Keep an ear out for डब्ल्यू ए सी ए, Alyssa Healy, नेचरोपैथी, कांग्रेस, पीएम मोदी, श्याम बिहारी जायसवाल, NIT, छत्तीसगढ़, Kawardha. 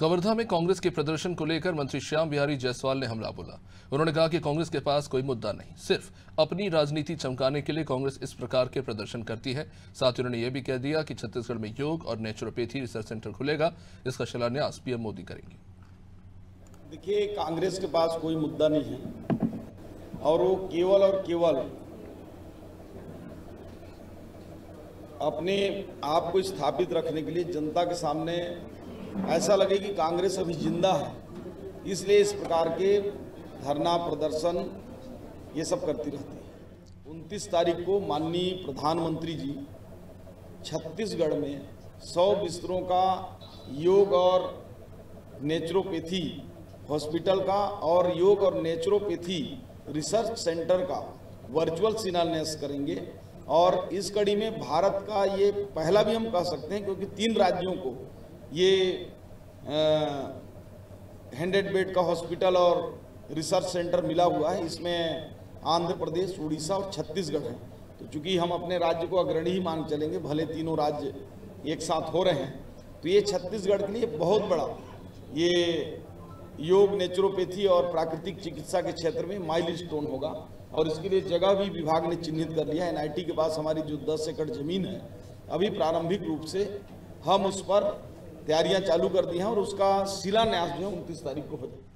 कवर्धा में कांग्रेस के प्रदर्शन को लेकर मंत्री श्याम बिहारी जायसवाल ने हमला बोला। उन्होंने कहा कि कांग्रेस के पास कोई मुद्दा नहीं, सिर्फ अपनी राजनीति चमकाने के लिए कांग्रेस इस प्रकार के प्रदर्शन करती है। साथ ही उन्होंने ये भी कह दिया कि छत्तीसगढ़ में योग और नेचरोपैथी रिसर्च सेंटर खुलेगा, इसका शिलान्यास पीएम मोदी करेंगे। देखिए, कांग्रेस के पास कोई मुद्दा नहीं है और वो केवल और केवल अपने आप को स्थापित रखने के लिए जनता के सामने ऐसा लगे कि कांग्रेस अभी जिंदा है, इसलिए इस प्रकार के धरना प्रदर्शन ये सब करती रहती है। 29 तारीख को माननीय प्रधानमंत्री जी छत्तीसगढ़ में 100 बिस्तरों का योग और नेचुरोपैथी हॉस्पिटल का और योग और नेचुरोपैथी रिसर्च सेंटर का वर्चुअल शिलान्यास करेंगे। और इस कड़ी में भारत का ये पहला भी हम कह सकते हैं, क्योंकि 3 राज्यों को ये 100 बेड का हॉस्पिटल और रिसर्च सेंटर मिला हुआ है। इसमें आंध्र प्रदेश, उड़ीसा और छत्तीसगढ़ हैं। तो चूँकि हम अपने राज्य को अग्रणी ही मान चलेंगे, भले तीनों राज्य एक साथ हो रहे हैं, तो ये छत्तीसगढ़ के लिए बहुत बड़ा ये योग, नेचुरोपैथी और प्राकृतिक चिकित्सा के क्षेत्र में माइलस्टोन होगा। और इसके लिए जगह भी विभाग ने चिन्हित कर लिया है। NIT के पास हमारी जो 10 एकड़ ज़मीन है, अभी प्रारंभिक रूप से हम उस पर तैयारियां चालू कर दी हैं और उसका शिलान्यास जो है 29 तारीख को हो जाएगा।